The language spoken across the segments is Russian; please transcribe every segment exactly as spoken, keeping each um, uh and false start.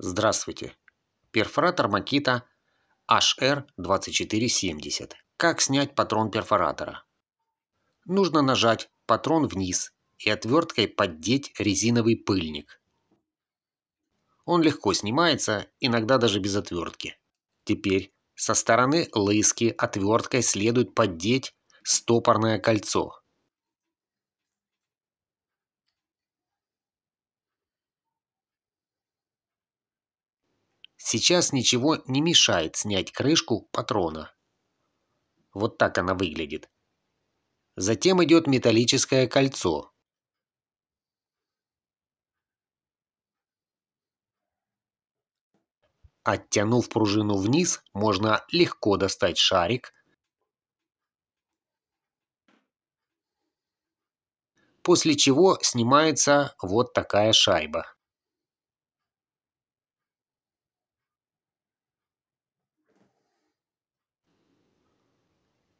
Здравствуйте! Перфоратор Макита эйч эр двадцать четыре семьдесят. Как снять патрон перфоратора? Нужно нажать патрон вниз и отверткой поддеть резиновый пыльник. Он легко снимается, иногда даже без отвертки. Теперь со стороны лыски отверткой следует поддеть стопорное кольцо. Сейчас ничего не мешает снять крышку патрона. Вот так она выглядит. Затем идет металлическое кольцо. Оттянув пружину вниз, можно легко достать шарик. После чего снимается вот такая шайба.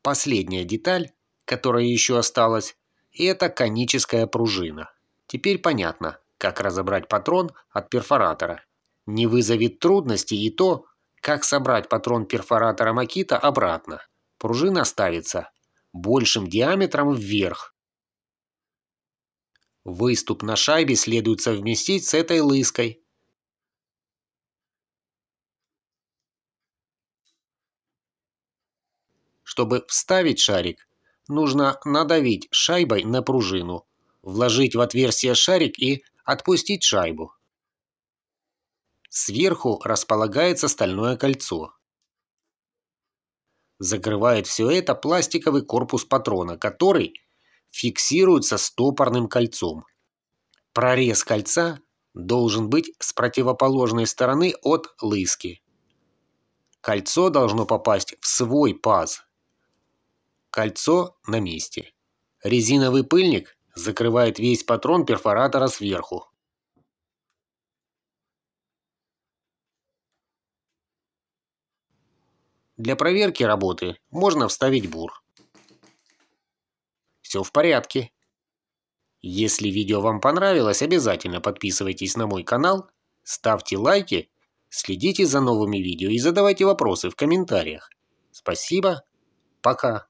Последняя деталь, которая еще осталась, это коническая пружина. Теперь понятно, как разобрать патрон от перфоратора. Не вызовет трудностей и то, как собрать патрон перфоратора Макита обратно. Пружина ставится большим диаметром вверх. Выступ на шайбе следует совместить с этой лыской. Чтобы вставить шарик, нужно надавить шайбой на пружину, вложить в отверстие шарик и отпустить шайбу. Сверху располагается стальное кольцо. Закрывает все это пластиковый корпус патрона, который фиксируется стопорным кольцом. Прорез кольца должен быть с противоположной стороны от лыски. Кольцо должно попасть в свой паз. Кольцо на месте. Резиновый пыльник закрывает весь патрон перфоратора сверху. Для проверки работы можно вставить бур. Все в порядке. Если видео вам понравилось, обязательно подписывайтесь на мой канал, ставьте лайки, следите за новыми видео и задавайте вопросы в комментариях. Спасибо. Пока.